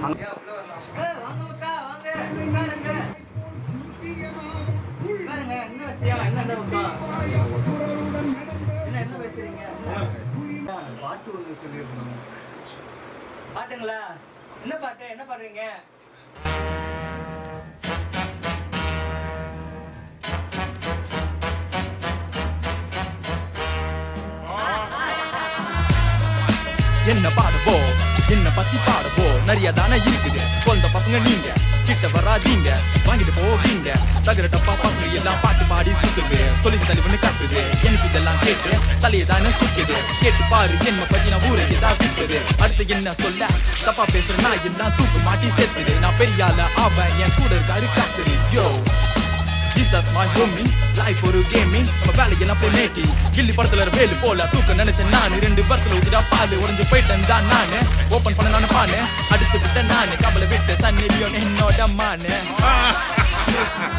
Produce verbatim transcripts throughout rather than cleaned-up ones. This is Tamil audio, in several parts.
பாட்டுங்களா? என்ன பாட்டு, என்ன பாடுறீங்க? என்ன பாடுவோம், என்ன பத்தி பாடுவோம், நிறைய தானே இருக்குது. சொந்த பசங்க நீங்க கிட்ட வராதீங்க, வாங்கிட்டு போவீங்க. தகுற டப்பா பசங்க எல்லாம் பாட்டு பாடி சுத்துது, சொல்லி தலைவனு காட்டுது. எனக்கு இதெல்லாம் கேட்டு தலையை தானே சுக்குது. கேட்டு பாரு என்ன பத்தி நான் ஊரை தான் விட்டுது. அடுத்து என்ன சொல்ல தப்பா பேசுறேன்னா எல்லாம் தூக்கு மாட்டி சேர்த்துது. நான் பெரியால ஆவேன், என் கூட இருக்காரு காத்துது. யோ This is my homie, life for a gaming. I'm a valley and I'm play making. Gilly parthler velu pola thooka nanacha naan rendu varthula udira paalu orange paitan da naan open panna naan paane adichu vitta naan kabala vittu sanni lion ennoda maane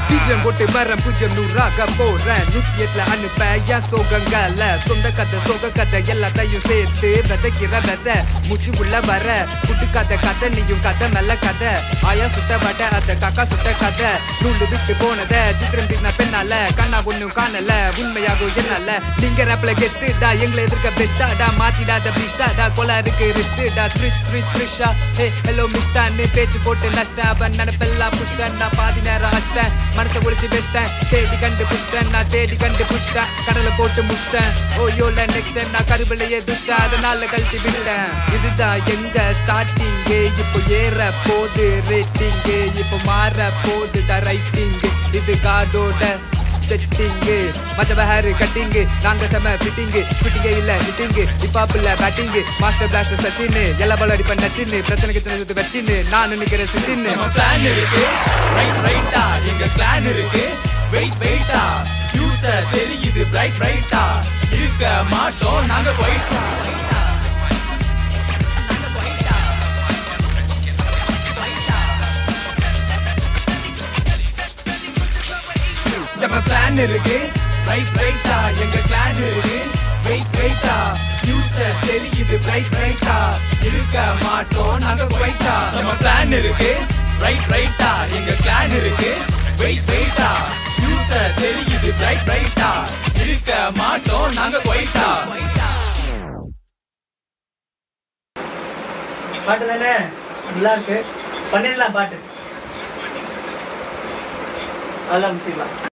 djm botte maram pujam nu raga poran nuthyatla anupa ya sogangala sonda kada soga kada ella thayu sethe vadakira vada muchu ulla vara kudukada kada niyum kada mella kada aya sutta vada ada kaka sutta kada nulu vittu ponada चित्रम दिखना पेनाला काना बुन्नु कानला बुन्मया को येनाला लिंगर अपले गेस्ट डा एंगले एदर का बेस्ट डा माती डा द बिस्ट डा कोला इरुके रिस्ट डा three three Trisha hey hello mister ने पेच बोट नष्टा बनन पेल्ला पुष्टा ना पादी ना रास्ता मनस गुलिच बेस्ट तेडी कंड पुष्टा ना तेडी कंड पुष्टा कडल बोट मुष्टा ओ यो ला नेक्स्ट टाइम ना करबले दुष्टा அதனால கல்ட்டி விட்டேன் இதுதா எங்க ஸ்டார்டிங் இப்போ ஏற போது ரேட்டிங் இப்போ மாற போது ட ரைட்டிங் இது காடோட செட்டிங் மச்ச பஹர் கட்டிங் நாங்க செம ஃபிட்டிங் ஃபிட்டிங் இல்ல ஃபிட்டிங் டிபாப்ல பேட்டிங் மாஸ்டர் பிளாஸ்டர் சச்சின் எல்லா பால் அடி பண்ண சின்ன பிரச்சனை கிச்சனை வெச்சின் நான் நிக்கிற சின்ன நம்ம பிளான் இருக்கு ரைட் ரைட்டா எங்க பிளான் இருக்கு வெயிட் வெயிட்டா ஃபியூச்சர் தெரியுது பிரைட் பிரைட்டா இருக்க மாட்டோம் நாங்க போய்ட்டா நம்ம பிளான் இருக்கு ரைட் ரைட்டா எங்க பிளான் இருக்கு வெயிட் வெயிட்டா ஃபியூச்சர் தெரியுது பிரைட் பிரைட்டா இருக்க மாட்டோம் நாங்க போய்ட்டா நம்ம பிளான் இருக்கு ரைட் ரைட்டா எங்க பிளான் இருக்கு வெயிட் வெயிட்டா ஃபியூச்சர் தெரியுது பிரைட் பிரைட்டா இருக்க மாட்டோம் நாங்க போய்ட்டா பாட்டு தானே நல்லா இருக்கு பண்ணிடலாம் பாட்டு ஆரம்பிச்சிடலாம்